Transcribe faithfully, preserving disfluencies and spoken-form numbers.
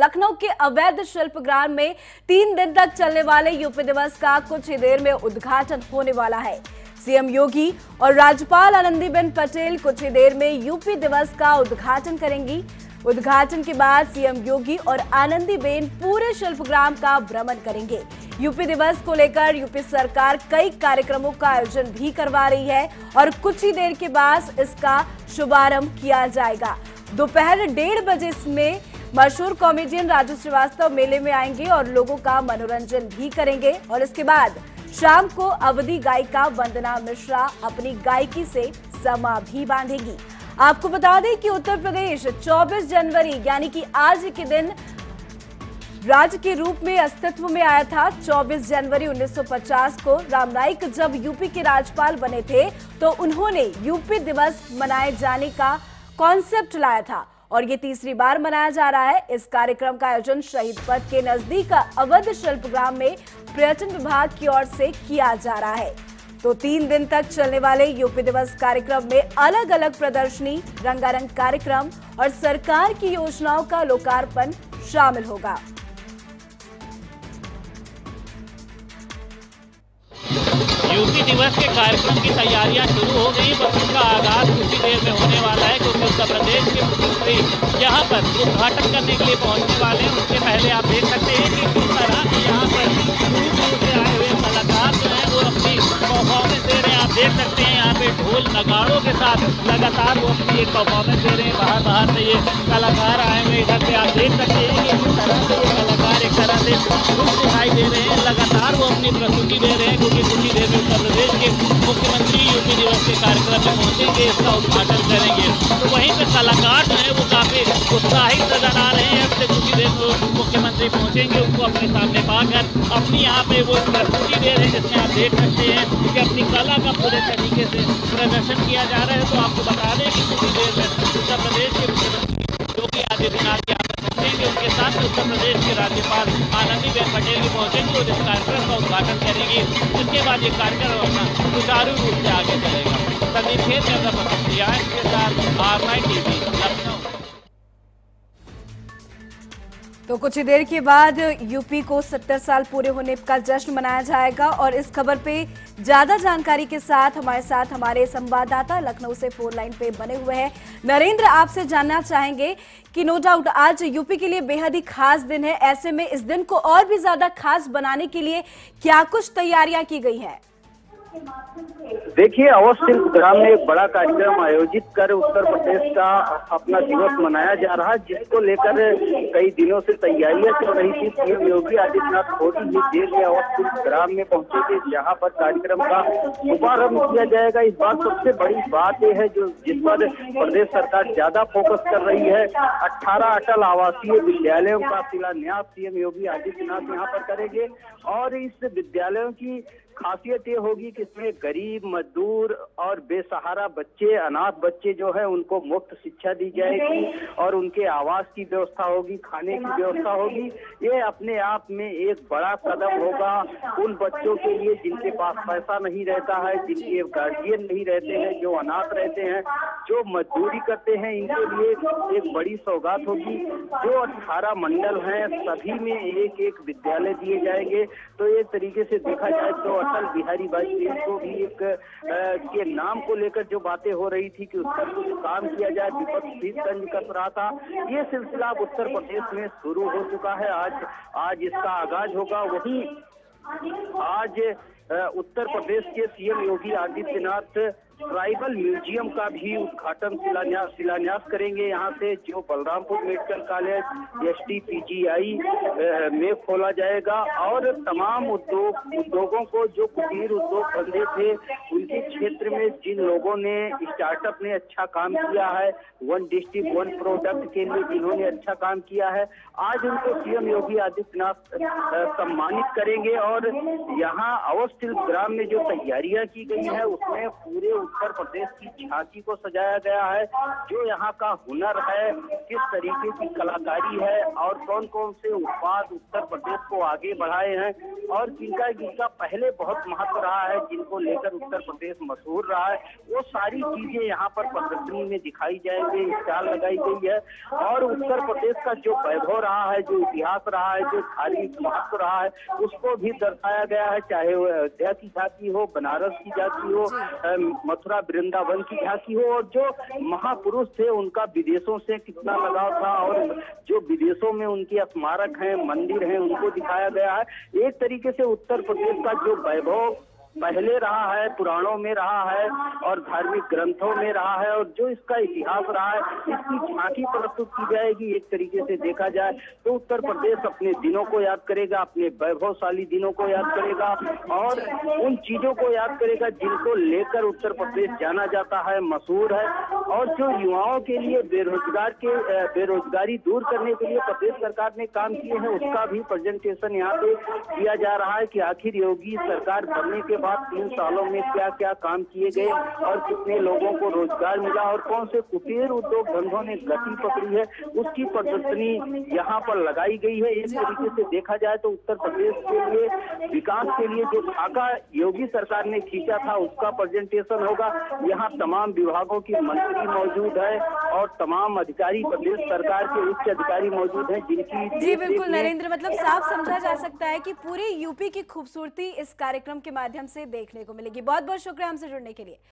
लखनऊ के अवध शिल्प ग्राम में तीन दिन तक चलने वाले यूपी दिवस का कुछ ही देर में उद्घाटन होने वाला है। सीएम योगी और राज्यपाल आनंदीबेन पटेल कुछ ही देर में यूपी दिवस का उद्घाटन करेंगी। उद्घाटन के बाद सीएम योगी और आनंदीबेन पूरे शिल्प ग्राम का भ्रमण करेंगे। यूपी दिवस को लेकर यूपी सरकार कई कार्यक्रमों का आयोजन भी करवा रही है और कुछ ही देर के बाद इसका शुभारंभ किया जाएगा। दोपहर डेढ़ बजे इसमें मशहूर कॉमेडियन राजेश श्रीवास्तव मेले में आएंगे और लोगों का मनोरंजन भी करेंगे और इसके बाद शाम को अवधी गायिका वंदना मिश्रा अपनी गायकी से समा भी बांधेगी। आपको बता दें कि उत्तर प्रदेश चौबीस जनवरी यानी कि आज के दिन राज्य के रूप में अस्तित्व में आया था। चौबीस जनवरी उन्नीस सौ पचास को राम नाईक जब यूपी के राज्यपाल बने थे तो उन्होंने यूपी दिवस मनाए जाने का कॉन्सेप्ट लाया था और ये तीसरी बार मनाया जा रहा है। इस कार्यक्रम का आयोजन शहीद पथ के नजदीक अवध शिल्प ग्राम में पर्यटन विभाग की ओर से किया जा रहा है। तो तीन दिन तक चलने वाले यूपी दिवस कार्यक्रम में अलग अलग प्रदर्शनी, रंगारंग कार्यक्रम और सरकार की योजनाओं का लोकार्पण शामिल होगा। यूपी दिवस के कार्यक्रम की तैयारियां शुरू हो गई, बस उसका आगाज कुछ ही देर में होने वाला है क्योंकि उत्तर प्रदेश के मुख्यमंत्री यहाँ पर उद्घाटन करने के लिए पहुंचने वाले हैं। उससे पहले आप देख सकते हैं कि किस तरह के यहाँ पर दूर दूर से आए हुए कलाकार जो हैं वो अपनी परफॉर्मेंस दे रहे हैं। आप देख सकते हैं यहाँ पे ढोल नगाड़ों के साथ लगातार वो अपनी एक परफॉर्मेंस दे रहे हैं। बाहर बाहर से ये कलाकार आए हुए इधर से आप देख सकते हैं कि किस तरह से ये कलाकार एक तरह से खुश दिखाई दे रहे हैं। लगातार वो अपनी प्रस्तुति दे रहे हैं क्योंकि कुछ ही देर में उत्तर प्रदेश के मुख्यमंत्री यूपी दिवस के कार्यक्रम में पहुंचेंगे, इसका उद्घाटन करेंगे। तो वहीं पर कलाकार जो है वो काफ़ी उत्साहित नजर आ रहे हैं। अपने कुछ ही देर में मुख्यमंत्री पहुंचेंगे, उनको अपने सामने पाकर अपनी यहाँ पे वो प्रस्तुति दे रहे हैं जिसमें आप देख सकते हैं कि अपनी कला का पूरे तरीके से प्रदर्शन किया जा रहा है। तो आपको बता दें कि कुछ ही देर में उत्तर प्रदेश के मुख्यमंत्री योगी आदित्यनाथ यहाँ पर पहुँचेंगे, उनके साथ उत्तर प्रदेश के राज्यपाल आनंदीबेन पटेल भी पहुँचेंगे और इस कार्यक्रम का उद्घाटन करेंगे। उसके बाद ये कार्यक्रम अपना सुचारू रूप से आगे चलेगा। सभी खेत के साथ आर नाईक टीवी लखनऊ। तो कुछ ही देर के बाद यूपी को सत्तर साल पूरे होने का जश्न मनाया जाएगा और इस खबर पे ज्यादा जानकारी के साथ हमारे साथ हमारे संवाददाता लखनऊ से फोन लाइन पे बने हुए हैं नरेंद्र। आपसे जानना चाहेंगे कि नो डाउट आज यूपी के लिए बेहद ही खास दिन है, ऐसे में इस दिन को और भी ज्यादा खास बनाने के लिए क्या कुछ तैयारियां की गई है? देखिए, अवध शिल्प ग्राम में एक बड़ा कार्यक्रम आयोजित कर उत्तर प्रदेश का अपना दिवस मनाया जा रहा है, जिसको लेकर कई दिनों से तैयारियां चल रही थी। सीएम योगी आदित्यनाथ थोड़ी ही देर में अवध शिल्प ग्राम में पहुंचे थे, जहां पर कार्यक्रम का शुभारंभ किया जाएगा। इस बार सबसे बड़ी बात यह है जो जिस पर प्रदेश सरकार ज्यादा फोकस कर रही है, अट्ठारह अटल आवासीय विद्यालयों का शिलान्यास सीएम योगी आदित्यनाथ यहाँ पर करेंगे और इस विद्यालयों की खासियत ये होगी कि इसमें गरीब, मजदूर और बेसहारा बच्चे, अनाथ बच्चे जो है उनको मुफ्त शिक्षा दी जाएगी और उनके आवास की व्यवस्था होगी, खाने की व्यवस्था होगी। ये अपने आप में एक बड़ा कदम होगा उन बच्चों के लिए जिनके पास पैसा नहीं रहता है, जिनके गार्जियन नहीं रहते हैं, जो अनाथ रहते हैं, जो मजदूरी करते हैं, इनके लिए एक बड़ी सौगात होगी। जो अट्ठारह मंडल हैं सभी में एक एक विद्यालय दिए जाएंगे। तो एक तरीके से देखा जाए तो अटल बिहारी वाजपेयी को भी एक आ, के नाम को लेकर जो बातें हो रही थी कि उस पर कुछ काम किया जाए, विपक्ष भी तंज कर रहा था। ये सिलसिला उत्तर प्रदेश में शुरू हो चुका है, आज आज इसका आगाज होगा। वहीं आज उत्तर प्रदेश के CM Yogi Adityanath tribal museum का भी उद्घाटन शिलान्यास शिलान्यास करेंगे। यहाँ से जो Balrampur medical college S T P G I में खोला जाएगा और तमाम उद्योग उद्योगों को जो कुटीर उद्योग बंधे थे उनके क्षेत्र में जिन लोगों ने स्टार्टअप ने अच्छा काम किया है, वन डिस्ट्रिक्ट वन प्रोडक्ट के लिए जिन्होंने अच्छा काम किया है, आज उनको सीएम योगी आदित्यनाथ सम्मानित करेंगे। और यहाँ अवध शिल्प ग्राम में जो तैयारियाँ की गई है उसमें पूरे उत्तर प्रदेश की झांकी को सजाया गया है। जो यहाँ का हुनर है, किस तरीके की कलाकारी है और कौन कौन से उत्पाद उत्तर प्रदेश को आगे बढ़ाए हैं और जिनका जिनका पहले बहुत महत्व रहा है, जिनको लेकर उत्तर प्रदेश मशहूर रहा है, वो सारी चीजें यहाँ पर प्रदर्शनी में दिखाई जाएंगी। स्टाल लगाई गई है और उत्तर प्रदेश का जो वैभव रहा है, जो इतिहास रहा है, जो धार्मिक महत्व रहा है, उसको भी दर्शाया गया है। चाहे वो अयोध्या की झांकी हो, बनारस की झांकी हो, मथुरा वृंदावन की झांकी हो, और जो महापुरुष थे उनका विदेशों से कितना लगाव था और जो विदेशों में उनकी स्मारक हैं, मंदिर हैं, उनको दिखाया गया है। एक तरीके से उत्तर प्रदेश का जो वैभव पहले रहा है, पुराणों में रहा है और धार्मिक ग्रंथों में रहा है और जो इसका इतिहास रहा है, इसकी झांकी प्रस्तुत की जाएगी। एक तरीके से देखा जाए तो उत्तर प्रदेश अपने दिनों को याद करेगा, अपने वैभवशाली दिनों को याद करेगा और उन चीजों को याद करेगा जिनको लेकर उत्तर प्रदेश जाना जाता है, मशहूर है। और जो युवाओं के लिए बेरोजगार के बेरोजगारी दूर करने के लिए प्रदेश सरकार ने काम किए हैं, उसका भी प्रेजेंटेशन यहाँ पे किया जा रहा है कि आखिर योगी सरकार बनने के बाद तीन सालों में क्या क्या काम किए गए और कितने लोगों को रोजगार मिला और कौन से कुटीर उद्योग धंधों ने गति पकड़ी है, उसकी प्रदर्शनी यहाँ पर लगाई गई है। इस तरीके से देखा जाए तो उत्तर प्रदेश के लिए विकास के लिए जो धागा योगी सरकार ने खींचा था, उसका प्रेजेंटेशन होगा। यहाँ तमाम विभागों की मंत्री मौजूद है और तमाम अधिकारी, प्रदेश सरकार के उच्च अधिकारी मौजूद है, जिनकी जी बिल्कुल नरेंद्र, मतलब साफ समझा जा सकता है कि पूरे यूपी की खूबसूरती इस कार्यक्रम के माध्यम से देखने को मिलेगी। बहुत बहुत शुक्रिया हमसे जुड़ने के लिए।